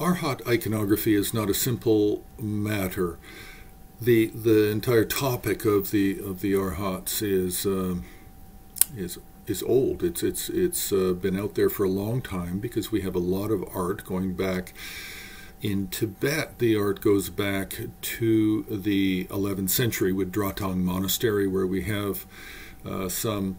Arhat iconography is not a simple matter. The entire topic of the Arhats is old. It's been out there for a long time because we have a lot of art going back. In Tibet, the art goes back to the 11th century with Dratang Monastery, where we have an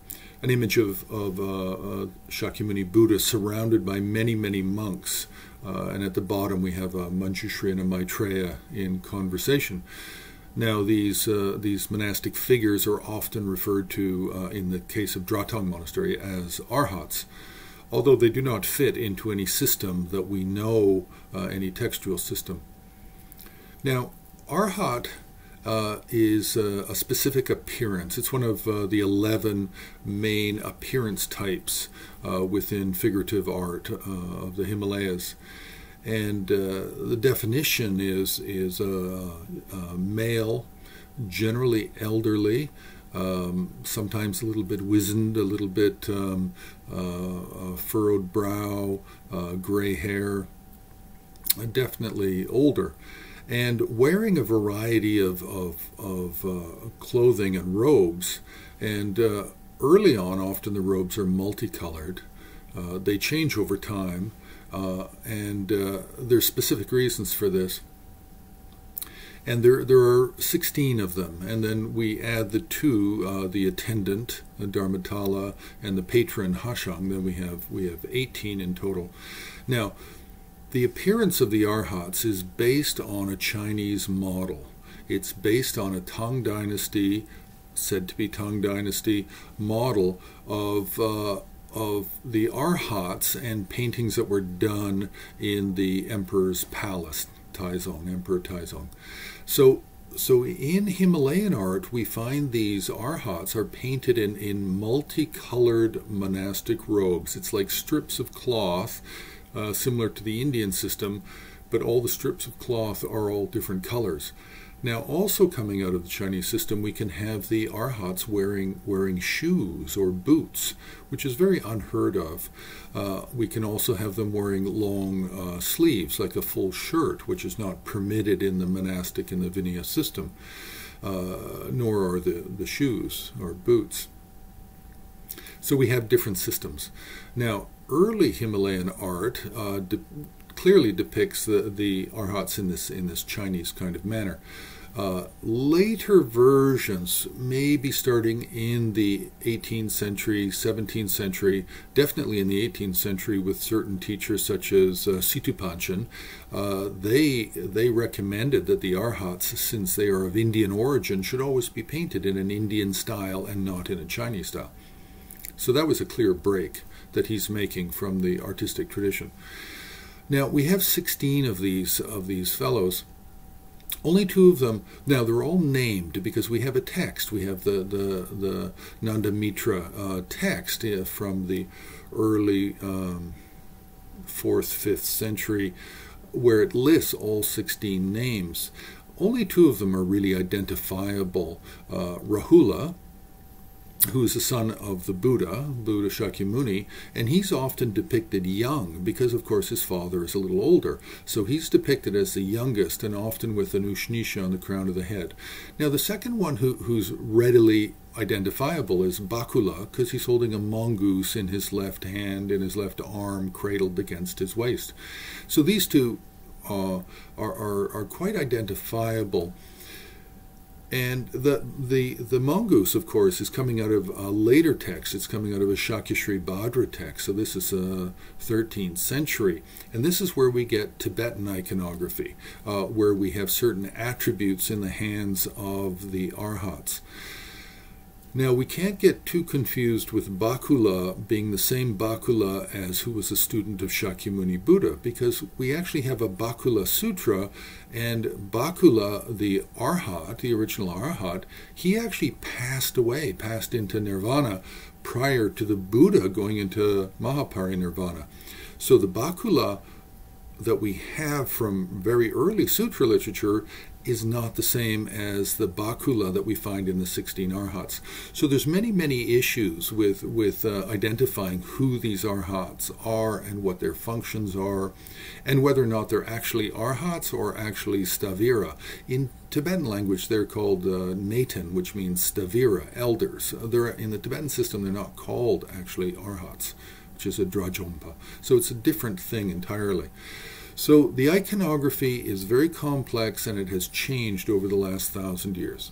image of Shakyamuni Buddha surrounded by many, many monks. And at the bottom, we have a Manjushri and a Maitreya in conversation. Now, these monastic figures are often referred to, in the case of Dratang Monastery, as Arhats, although they do not fit into any system that we know, any textual system. Now, Arhat is a specific appearance. It's one of the 11 main appearance types within figurative art of the Himalayas. And the definition is male, generally elderly, sometimes a little bit wizened, a little bit a furrowed brow, gray hair, definitely older, and wearing a variety of clothing and robes. And early on, often the robes are multicolored. They change over time, and there's specific reasons for this. And there are 16 of them, and then we add the two, the attendant, the Dharmatala, and the patron, Hashang. Then we have 18 in total. Now, the appearance of the Arhats is based on a Chinese model. It's based on a Tang Dynasty, said to be Tang Dynasty, model of the Arhats and paintings that were done in the emperor's palace, Taizong, Emperor Taizong. So in Himalayan art, we find these Arhats are painted in multicolored monastic robes. It's like strips of cloth, similar to the Indian system, but all the strips of cloth are all different colors. Now, also coming out of the Chinese system, we can have the Arhats wearing shoes or boots, which is very unheard of. We can also have them wearing long sleeves, like a full shirt, which is not permitted in the monastic and the Vinaya system, nor are the shoes or boots. So we have different systems. Now, early Himalayan art clearly depicts the Arhats in this Chinese kind of manner. Later versions, maybe starting in the 18th century, 17th century, definitely in the 18th century, with certain teachers such as Situ Panchen, they recommended that the Arhats, since they are of Indian origin, should always be painted in an Indian style and not in a Chinese style. So that was a clear break that he's making from the artistic tradition. Now, we have 16 of these fellows. Only two of them, now they're all named because we have a text. We have the Nandamitra text from the early 4th, 5th century, where it lists all 16 names. Only two of them are really identifiable. Rahula, who is the son of the Buddha, Buddha Shakyamuni, and he's often depicted young because, of course, his father is a little older. So he's depicted as the youngest, and often with an ushnisha on the crown of the head. Now, the second one who's readily identifiable is Bakula, because he's holding a mongoose in his left hand, in his left arm, cradled against his waist. So these two are quite identifiable. And the mongoose, of course, is coming out of a later text. It's coming out of a Shakyashri Bhadra text. So this is a 13th century. And this is where we get Tibetan iconography, where we have certain attributes in the hands of the Arhats. Now, we can't get too confused with Bakula being the same Bakula as who was a student of Shakyamuni Buddha, because we actually have a Bakula Sutra, and Bakula, the Arhat, the original Arhat, he actually passed away, passed into Nirvana prior to the Buddha going into Mahaparinirvana. So the Bakula that we have from very early sutra literature is not the same as the Bakula that we find in the 16 Arhats. So there's many, many issues with identifying who these Arhats are and what their functions are, and whether or not they're actually Arhats or actually Stavira. In Tibetan language, they're called neten, which means Stavira, elders. They're, in the Tibetan system, they're not called actually Arhats, which is a Drajompa. So it's a different thing entirely. So the iconography is very complex, and it has changed over the last 1,000 years.